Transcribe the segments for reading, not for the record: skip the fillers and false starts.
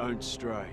Don't stray.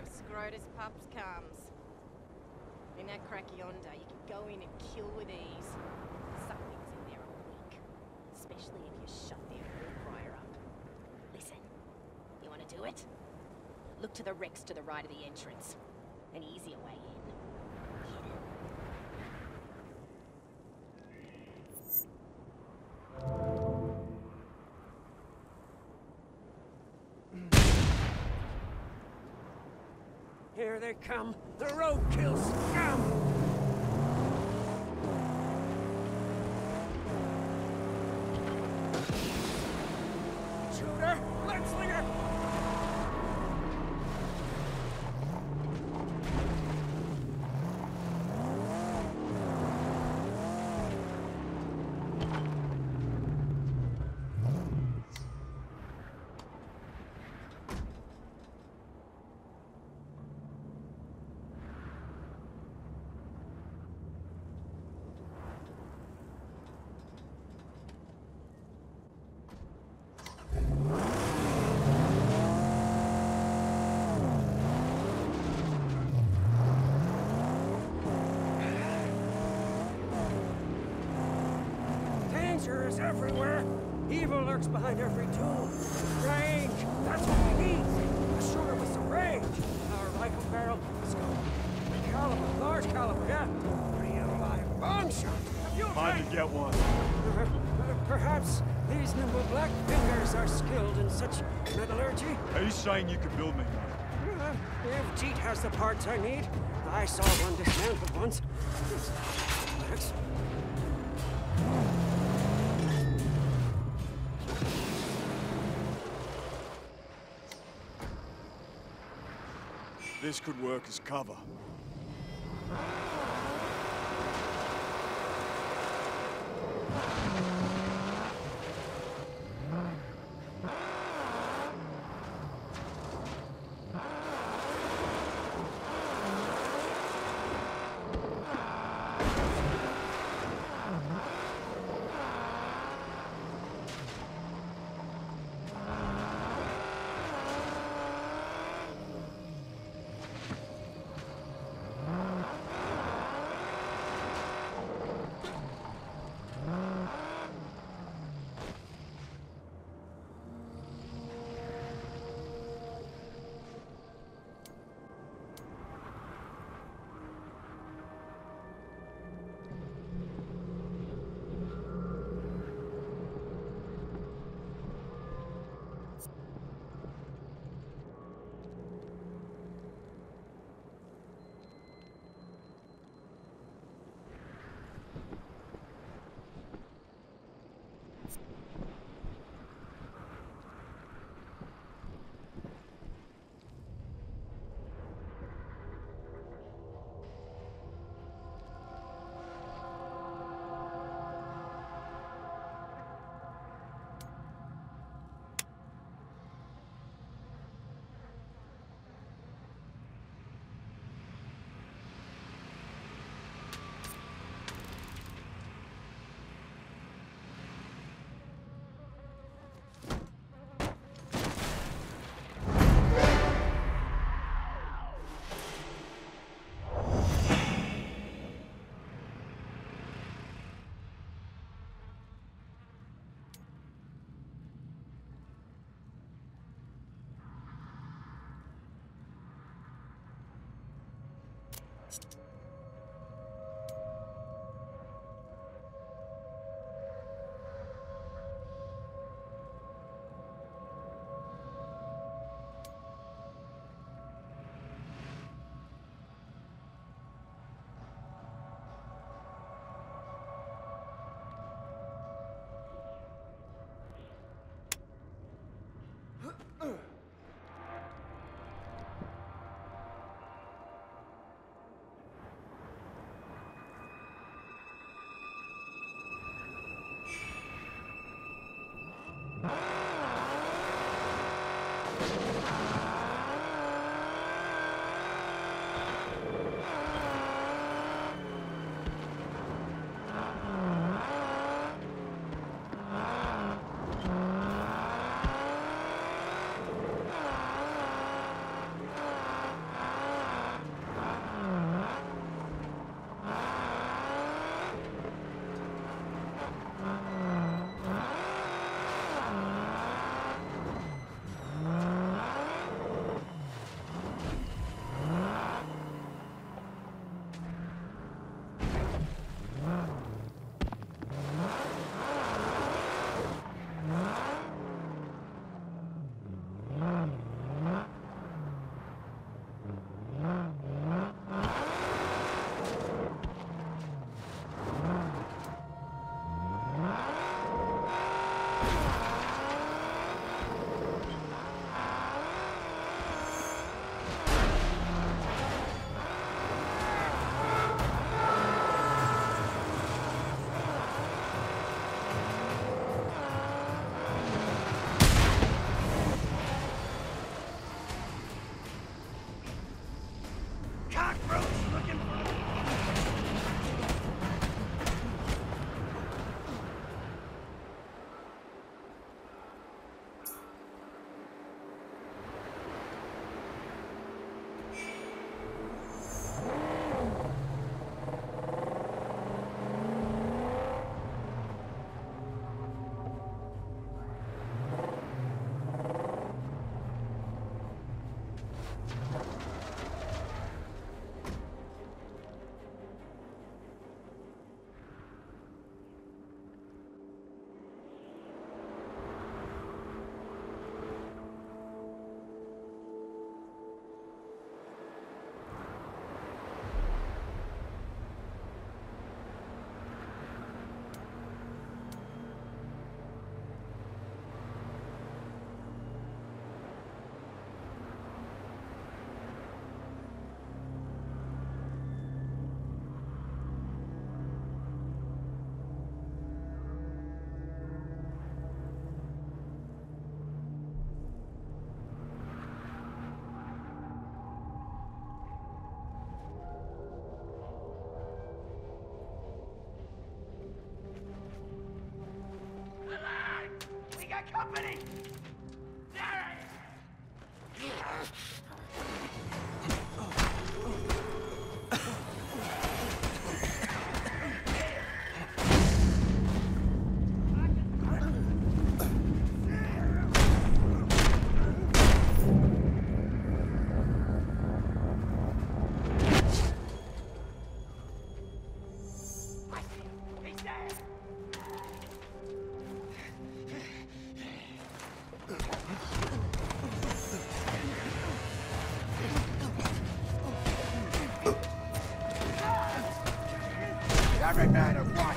Of Scrotus pups comes. In that crack yonder, you can go in and kill with ease. Something's in there all week, especially if you shut their fire up. Listen, you want to do it? Look to the wrecks to the right of the entrance. An easier way in. Here they come, the roadkill scum! Shooter! Lenslinger! Is everywhere. Evil lurks behind every tomb. Rage! That's what we need! A shooter with some rage! Our rifle barrel is gone. Big caliber, large caliber, yeah? Real live bomb shot! Have you tried to get one? Perhaps these nimble black fingers are skilled in such metallurgy? Are you saying you can build me? If Jeet has the parts I need, I saw one dismantled once. This This could work as cover. Company! Every man of one.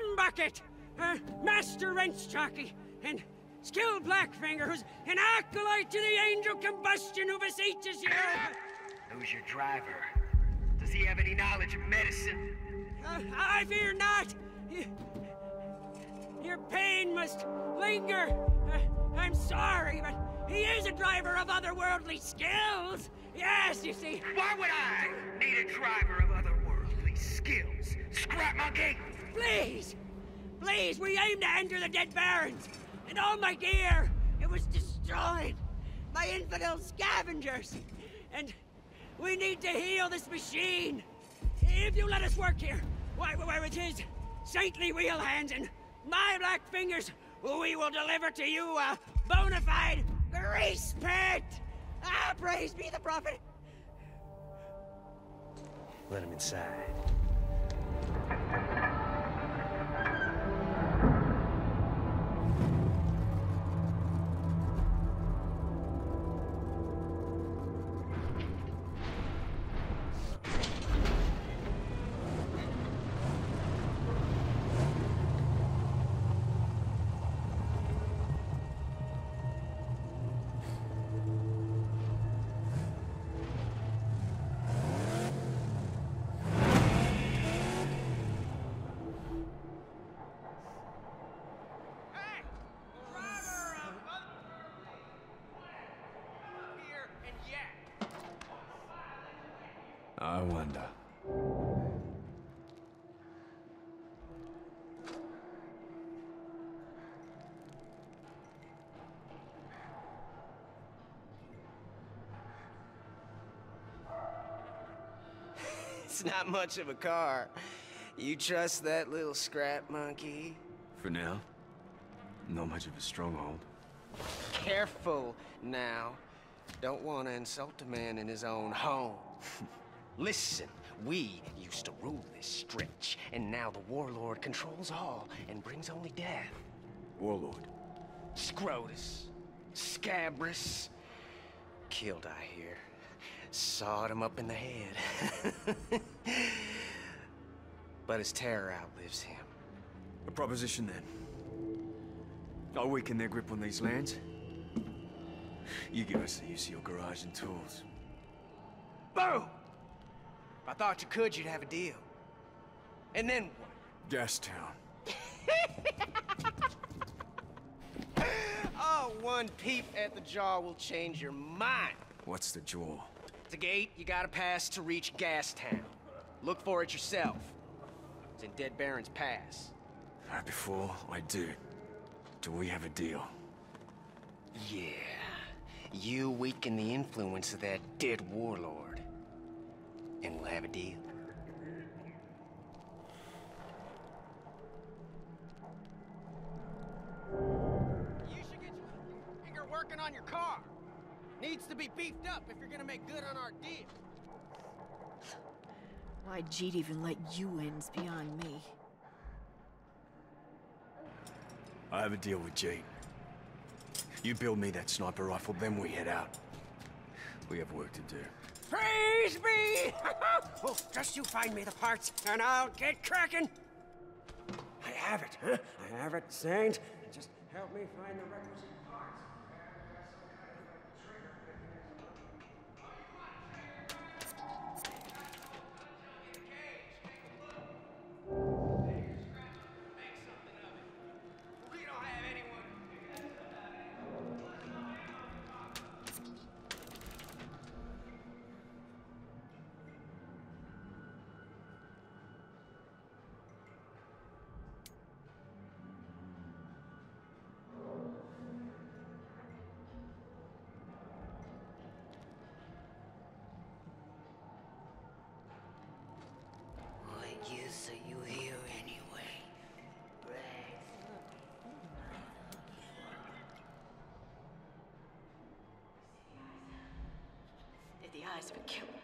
Scumbucket, Master Wrench Jockey, and Skilled Blackfinger, who's an acolyte to the Angel Combustion who beseeches you. Who's your driver? Does he have any knowledge of medicine? I fear not. Your pain must linger. I'm sorry, but he is a driver of otherworldly skills. Yes, you see. Why would I need a driver of otherworldly skills? Scrap monkey! Please! Please, we aim to enter the Dead Barrens. And all my gear, it was destroyed by infidel scavengers. And we need to heal this machine. If you let us work here, why with his saintly wheel hands and my black fingers, we will deliver to you a bona fide grease pit! Ah, praise be the prophet! Let him inside. I wonder. It's not much of a car. You trust that little scrap monkey? For now. Not much of a stronghold. Careful now. Don't want to insult a man in his own home. Listen, we used to rule this stretch, and now the Warlord controls all and brings only death. Warlord? Scrotus. Scabrous. Killed, I hear. Sawed him up in the head. But his terror outlives him. A proposition, then. I'll weaken their grip on these lands. You give us the use of your garage and tools. Boom! If I thought you could, you'd have a deal. And then what? Gastown. Oh, one peep at the jaw will change your mind. What's the jaw? It's a gate you gotta pass to reach Gastown. Look for it yourself. It's in Dead Barren's Pass. Right before I do we have a deal? Yeah. You weaken the influence of that dead warlord. And we'll have a deal. You should get your finger working on your car. Needs to be beefed up if you're gonna make good on our deal. Why'd Jeet even let you in's beyond me? I have a deal with Jeet. You build me that sniper rifle, then we head out. We have work to do. Praise me! Oh, just you find me the parts, and I'll get cracking! I have it, huh? I have it, Saint. Just help me find the requisite parts. So you hear anyway. They're the eyes of a killer.